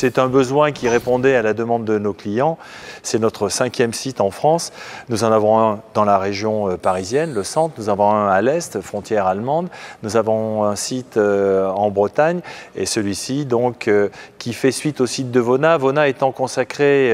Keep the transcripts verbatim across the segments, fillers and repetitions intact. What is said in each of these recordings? C'est un besoin qui répondait à la demande de nos clients. C'est notre cinquième site en France. Nous en avons un dans la région parisienne, le centre. Nous avons un à l'est, frontière allemande. Nous avons un site en Bretagne et celui-ci donc qui fait suite au site de Vona. Vona étant consacré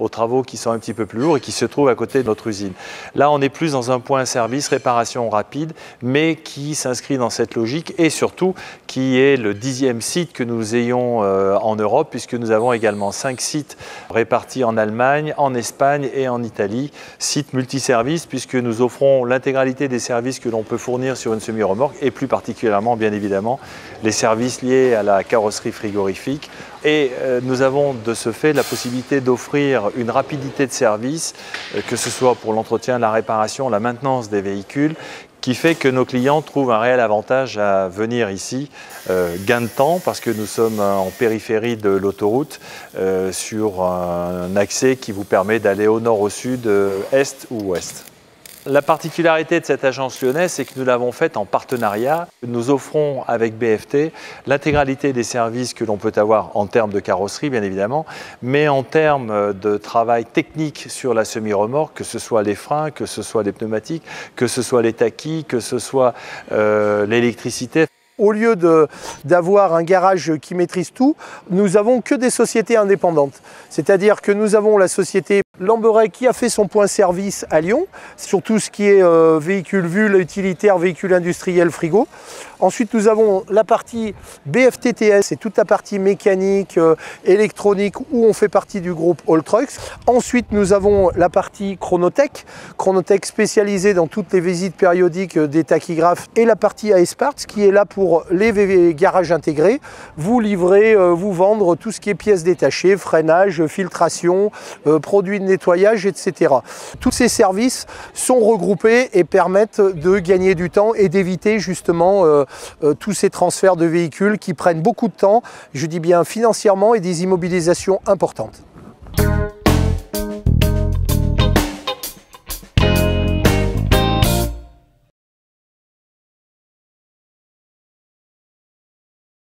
aux travaux qui sont un petit peu plus lourds et qui se trouvent à côté de notre usine. Là, on est plus dans un point service, réparation rapide, mais qui s'inscrit dans cette logique et surtout qui est le dixième site que nous ayons en Europe, puisque nous avons également cinq sites répartis en Allemagne, en Espagne et en Italie. Sites multiservices, puisque nous offrons l'intégralité des services que l'on peut fournir sur une semi-remorque et plus particulièrement, bien évidemment, les services liés à la carrosserie frigorifique. Et nous avons de ce fait la possibilité d'offrir une rapidité de service, que ce soit pour l'entretien, la réparation, la maintenance des véhicules, qui fait que nos clients trouvent un réel avantage à venir ici, euh, gain de temps parce que nous sommes en périphérie de l'autoroute euh, sur un accès qui vous permet d'aller au nord, au sud, euh, est ou ouest. La particularité de cette agence lyonnaise, c'est que nous l'avons faite en partenariat. Nous offrons avec B F T l'intégralité des services que l'on peut avoir en termes de carrosserie, bien évidemment, mais en termes de travail technique sur la semi-remorque, que ce soit les freins, que ce soit les pneumatiques, que ce soit les taquis, que ce soit euh, l'électricité. Au lieu d'avoir un garage qui maîtrise tout, nous n'avons que des sociétés indépendantes. C'est-à-dire que nous avons la société Lamberet qui a fait son point service à Lyon, sur tout ce qui est euh, véhicule V U L, utilitaire, véhicule industriel, frigo. Ensuite, nous avons la partie B F T T S, c'est toute la partie mécanique, euh, électronique, où on fait partie du groupe All Trucks. Ensuite, nous avons la partie Chronotech, Chronotech spécialisée dans toutes les visites périodiques des tachygraphes, et la partie iSparts qui est là pour Pour les garages intégrés, vous livrez, euh, vous vendre tout ce qui est pièces détachées, freinage, filtration, euh, produits de nettoyage, et cetera. Tous ces services sont regroupés et permettent de gagner du temps et d'éviter justement euh, euh, tous ces transferts de véhicules qui prennent beaucoup de temps, je dis bien financièrement, et des immobilisations importantes.